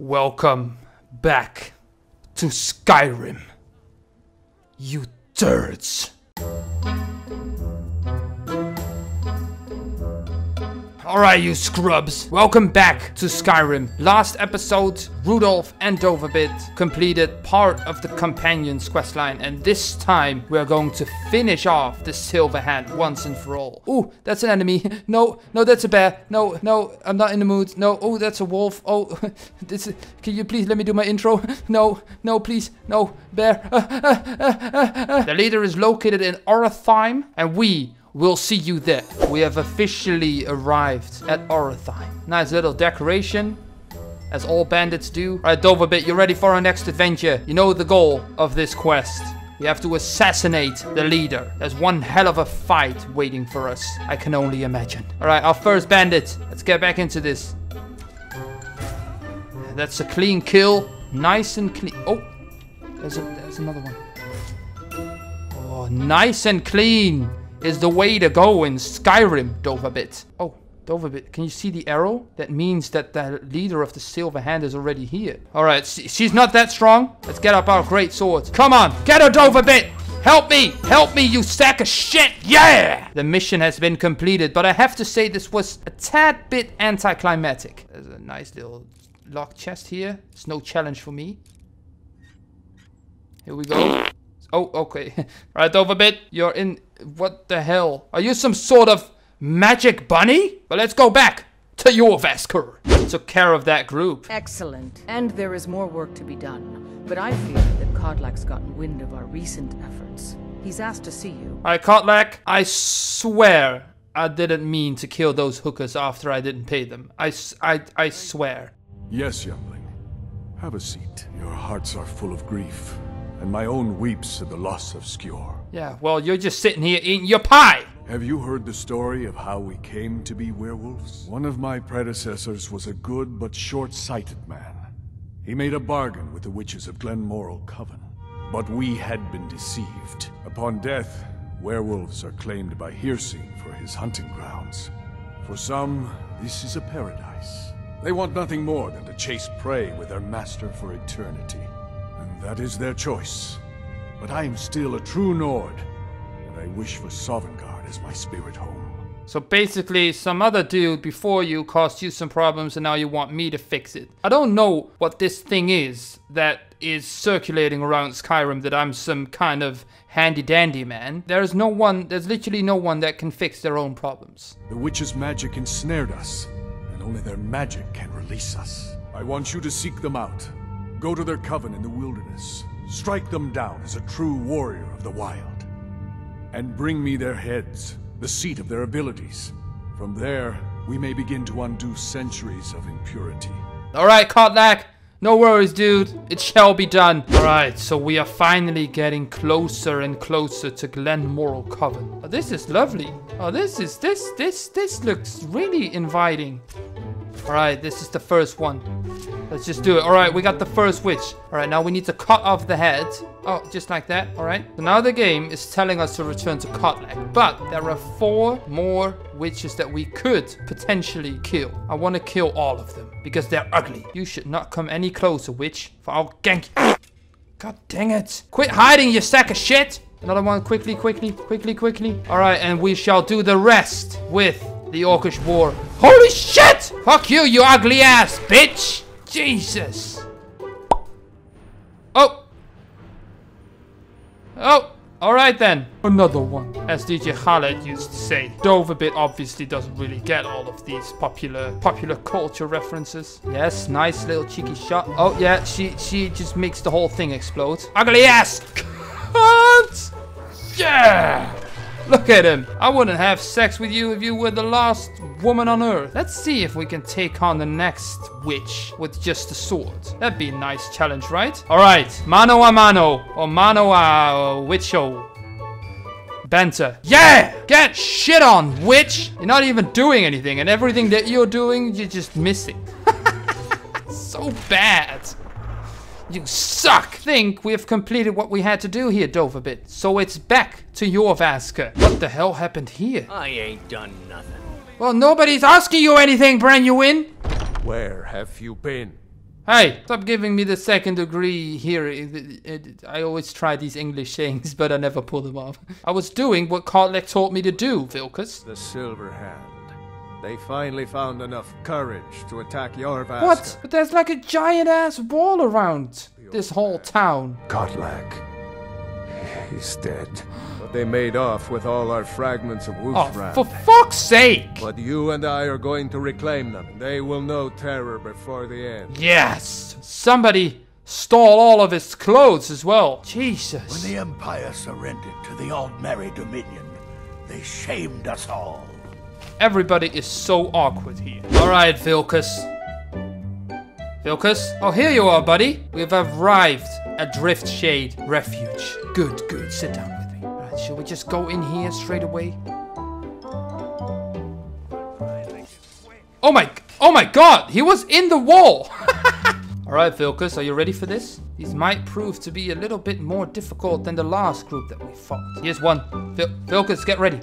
Welcome back to Skyrim, you turds! Alright, you scrubs, welcome back to Skyrim. Last episode, Rudolph and Dovahbit completed part of the Companions questline, and this time we are going to finish off the Silver Hand once and for all. Ooh, that's an enemy. No, that's a bear. No, I'm not in the mood. No, oh, that's a wolf. Oh, this. Can you please let me do my intro? No, please. No, bear. The leader is located in Orotheim, and we'll see you there. We have officially arrived at Orathai. Nice little decoration, as all bandits do. Alright, Dovahbit, you ready for our next adventure? You know the goal of this quest. We have to assassinate the leader. There's one hell of a fight waiting for us. I can only imagine. Alright, our first bandit. Let's get back into this. That's a clean kill. Nice and clean. Oh, there's another one. Oh, nice and clean is the way to go in Skyrim, Dovahbit. Oh, Dovahbit, can you see the arrow? That means that the leader of the Silver Hand is already here. All right, she's not that strong. Let's get up our great swords. Come on, get her, Dovahbit! Help me, you sack of shit, yeah! The mission has been completed, but I have to say this was a tad bit anticlimactic. There's a nice little locked chest here. It's no challenge for me. Here we go. Oh, okay. All right, Dovahbit, you're in. What the hell? Are you some sort of magic bunny? But let's go back to Jorrvaskr. Took care of that group. Excellent. And there is more work to be done. But I fear that Kodlak's gotten wind of our recent efforts. He's asked to see you. All right, Kodlak, I swear I didn't mean to kill those hookers after I didn't pay them. I swear. Yes, youngling. Have a seat. Your hearts are full of grief, and my own weeps at the loss of Skjor. Yeah, well, you're just sitting here eating your pie! Have you heard the story of how we came to be werewolves? One of my predecessors was a good but short-sighted man. He made a bargain with the witches of Glenmoril Coven. But we had been deceived. Upon death, werewolves are claimed by Hearsing for his hunting grounds. For some, this is a paradise. They want nothing more than to chase prey with their master for eternity. That is their choice, but I am still a true Nord, and I wish for Sovngarde as my spirit home. So basically, some other dude before you caused you some problems, and now you want me to fix it. I don't know what this thing is that is circulating around Skyrim that I'm some kind of handy-dandy man. There's literally no one that can fix their own problems. The witch's magic ensnared us, and only their magic can release us. I want you to seek them out. Go to their coven in the wilderness, strike them down as a true warrior of the wild, and bring me their heads, the seat of their abilities. From there, we may begin to undo centuries of impurity. All right, Kodlak, no worries, dude. It shall be done. All right, so we are finally getting closer and closer to Glenmoril Coven. Oh, this is lovely. Oh, this looks really inviting. All right, this is the first one. Let's just do it. All right, we got the first witch. All right, now we need to cut off the head. Oh, just like that. All right. So now the game is telling us to return to Kodlak, but there are 4 more witches that we could potentially kill. I want to kill all of them because they're ugly. You should not come any closer, witch, for I'll gank you. God dang it. Quit hiding, you sack of shit. Another one. Quickly. All right, and we shall do the rest with the Orcish War. Holy shit! Fuck you, you ugly ass, bitch! Jesus! Oh! Oh! Alright then! Another one. As DJ Khaled used to say, Dovahbit obviously doesn't really get all of these popular culture references. Yes, nice little cheeky shot. Oh yeah, she just makes the whole thing explode. Ugly ass! Cunt! Yeah! Look at him. I wouldn't have sex with you if you were the last woman on earth. Let's see if we can take on the next witch with just a sword. That'd be a nice challenge, right? All right. Mano a mano. Or mano a witcho. Banter. Yeah! Get shit on, witch! You're not even doing anything. And everything that you're doing, you're just missing. So bad. You suck! I think we have completed what we had to do here, Dovahbit. So it's back to Jorrvaskr. What the hell happened here? I ain't done nothing. Well, nobody's asking you anything, Branduin. Where have you been? Hey, stop giving me the second degree here. I always try these English things, but I never pull them off. I was doing what Kodlak taught me to do, Vilkas. The Silver Hand. They finally found enough courage to attack Jorrvaskr. What? But there's like a giant-ass wall around this whole town. Kodlak. He's dead. But they made off with all our fragments of Wuuthrad. Oh, for fuck's sake! But you and I are going to reclaim them. They will know terror before the end. Yes! Somebody stole all of his clothes as well. Jesus. When the Empire surrendered to the Aldmeri Dominion, they shamed us all. Everybody is so awkward here. Alright, Vilkas. Vilkas? Oh, here you are, buddy. We have arrived at Driftshade Refuge. Good, good. Sit down with me. Alright, shall we just go in here straight away? Oh my god! He was in the wall! Alright, Vilkas, are you ready for this? These might prove to be a little bit more difficult than the last group that we fought. Here's one. Vilkas, get ready.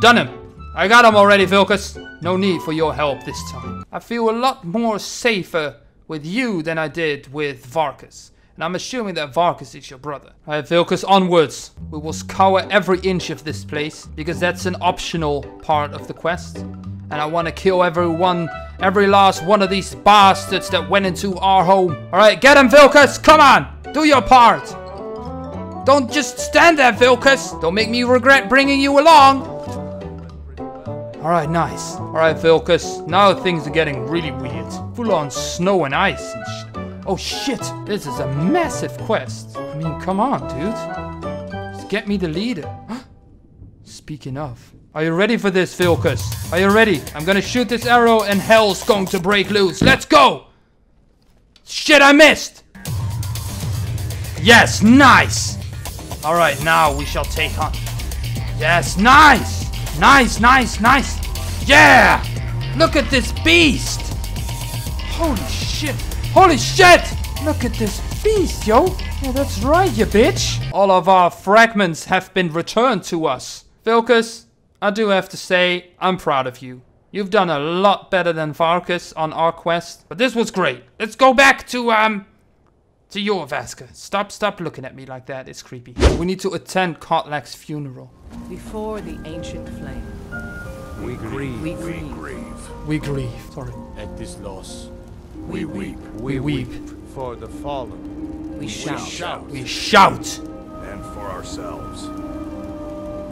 Done him! I got him already, Vilkas. No need for your help this time. I feel a lot more safer with you than I did with Varkas. And I'm assuming that Varkas is your brother. Alright, Vilkas, onwards. We will scour every inch of this place, because that's an optional part of the quest. And I want to kill everyone, every last one of these bastards that went into our home. Alright, get him, Vilkas! Come on! Do your part! Don't just stand there, Vilkas! Don't make me regret bringing you along! Alright, nice. Alright, Vilkas. Now things are getting really weird. Full on snow and ice and shit. Oh shit! This is a massive quest. I mean, come on, dude. Just get me the leader. Speaking of. Are you ready for this, Vilkas? Are you ready? I'm gonna shoot this arrow and hell's going to break loose. Let's go! Shit, I missed! Yes, nice! Alright, now we shall take on. Yes, nice! Nice, nice, nice! Yeah! Look at this beast! Holy shit! Holy shit! Look at this beast, yo! Yeah, that's right, you bitch! All of our fragments have been returned to us. Vilkas, I do have to say, I'm proud of you. You've done a lot better than Varkas on our quest. But this was great. Let's go back to Jorrvaskr. Stop looking at me like that. It's creepy. We need to attend Kodlak's funeral. Before the ancient flame. We grieve. We grieve. We grieve. We grieve. Sorry. At this loss. We weep. We weep. For the fallen. We shout. We shout. We shout. And for ourselves.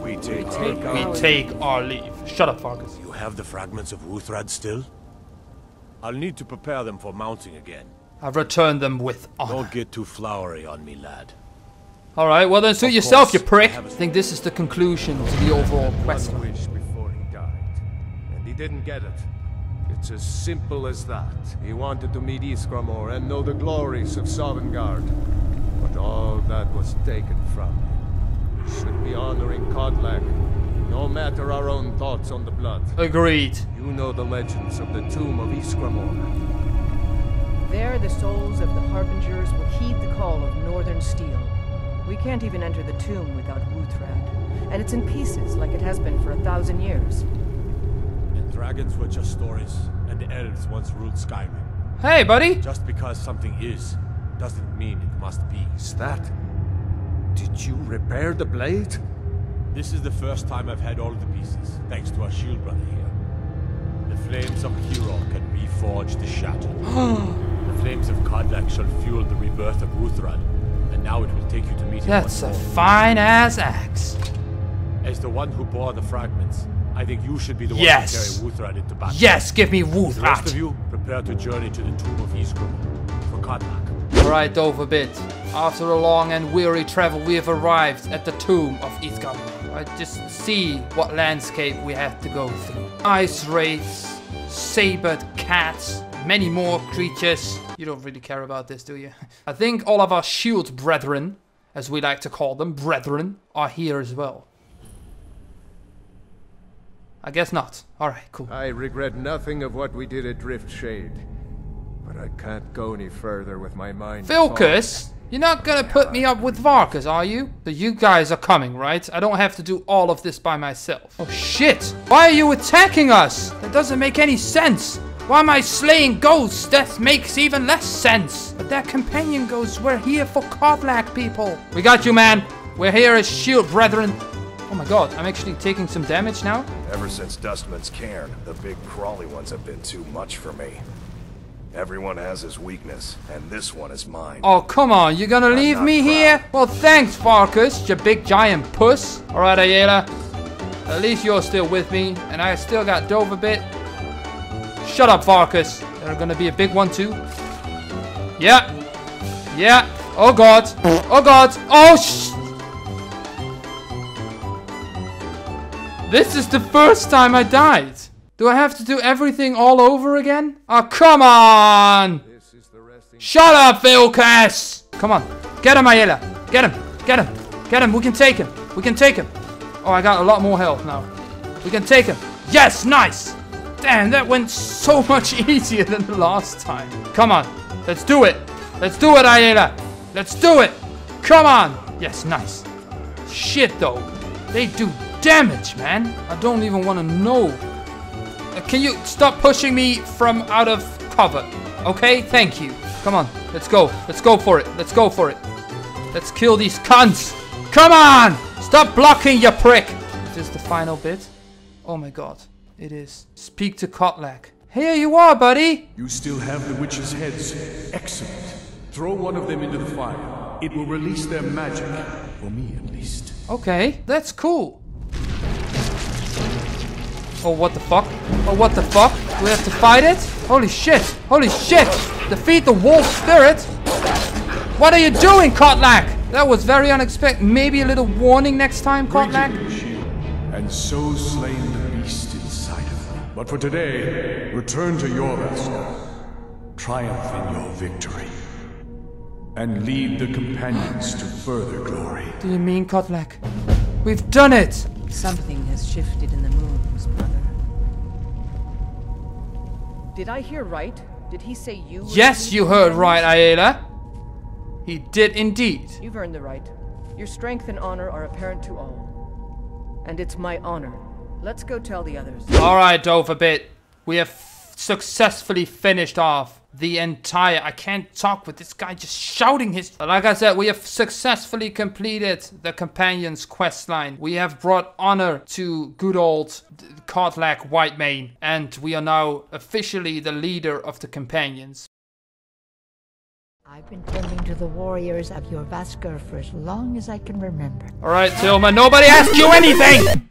We take our leave. Shut up, Farkas. You have the fragments of Wuuthrad still? I'll need to prepare them for mounting again. I return them with honor. Don't get too flowery on me, lad. Alright, well then suit yourself, you prick. I think this is the conclusion to the overall quest. One wish before he died, and he didn't get it. It's as simple as that. He wanted to meet Ysgramor and know the glories of Sovngarde. But all that was taken from him. We should be honoring Kodlak, no matter our own thoughts on the blood. Agreed. You know the legends of the tomb of Ysgramor. There, the souls of the Harbingers will heed the call of northern steel. We can't even enter the tomb without Wuuthrad, and it's in pieces like it has been for 1,000 years. And dragons were just stories, and elves once ruled Skyrim. Hey, buddy! Just because something is, doesn't mean it must be. Is that? Did you repair the blade? This is the first time I've had all the pieces, thanks to our shield brother here. The flames of Hero can reforge the shadow. The flames of Kodlak shall fuel the rebirth of Wuuthrad, and now it will take you to meet him. That's a fine-ass axe. As the one who bore the fragments, I think you should be the one to carry Wuuthrad into battle. Yes, give me Wuuthrad. The rest of you, prepare to journey to the tomb of Ysgramor for Kodlak. Alright, Dovahbit. After a long and weary travel, we have arrived at the tomb of Ysgramor. I just see what landscape we have to go through. Ice wraiths, sabered cats, many more creatures. You don't really care about this, do you? I think all of our shield brethren, as we like to call them, brethren, are here as well. I guess not. Alright, cool. I regret nothing of what we did at Driftshade, but I can't go any further with my mind. Vilkas, you're not gonna put me up with Varkas, are you? So you guys are coming, right? I don't have to do all of this by myself. Oh shit! Why are you attacking us? That doesn't make any sense! Why am I slaying ghosts? That makes even less sense. But that companion ghosts were here for Kodlak people. We got you, man. We're here as shield brethren. Oh my god, I'm actually taking some damage now? Ever since Dustman's Cairn, the big crawly ones have been too much for me. Everyone has his weakness, and this one is mine. Oh, come on, you're gonna leave me here? Well, thanks, Farkas, you big giant puss. Alright, Aela, at least you're still with me, and I still got Dovahbit. Shut up, Farkas. They're gonna be a big one, too. Yeah. Yeah. Oh, God. Oh, God. Oh, sh... This is the first time I died. Do I have to do everything all over again? Oh, come on! Shut up, Vilkas! Come on. Get him, Aela. Get him. Get him. Get him. We can take him. We can take him. Oh, I got a lot more health now. We can take him. Yes, nice! Damn, that went so much easier than the last time. Come on. Let's do it. Let's do it, Aela. Let's do it. Come on. Yes, nice. Shit, though. They do damage, man. I don't even want to know. Can you stop pushing me from out of cover? Okay, thank you. Come on, let's go. Let's go for it. Let's go for it. Let's kill these cunts. Come on! Stop blocking, you prick! Is this the final bit? Oh my god, it is. Speak to Kodlak. Here you are, buddy! You still have the witches' heads. Excellent. Throw one of them into the fire. It will release their magic. For me, at least. Okay, that's cool. Oh, what the fuck? Oh, what the fuck? Do we have to fight it? Holy shit! Holy shit! Defeat the wolf spirit! What are you doing, Kodlak? That was very unexpected. Maybe a little warning next time, Kodlak? And so slain the beast inside of them. But for today, return to Jorrvaskr. Triumph in your victory. And lead the companions to further glory. Do you mean, Kodlak? We've done it! Something has shifted in the moons, brother. Did I hear right? Did he say you? Yes, you heard right, Aela. He did indeed. You've earned the right. Your strength and honor are apparent to all. And it's my honor. Let's go tell the others. Alright, Dovahbit. We have successfully finished off the entire... I can't talk with this guy just shouting his... But like I said, we have successfully completed the Companion's questline. We have brought honor to good old Kodlak Whitemane. And we are now officially the leader of the Companions. I've been tending to the warriors of Jorrvaskr for as long as I can remember. Alright, Tilma, nobody asked you anything!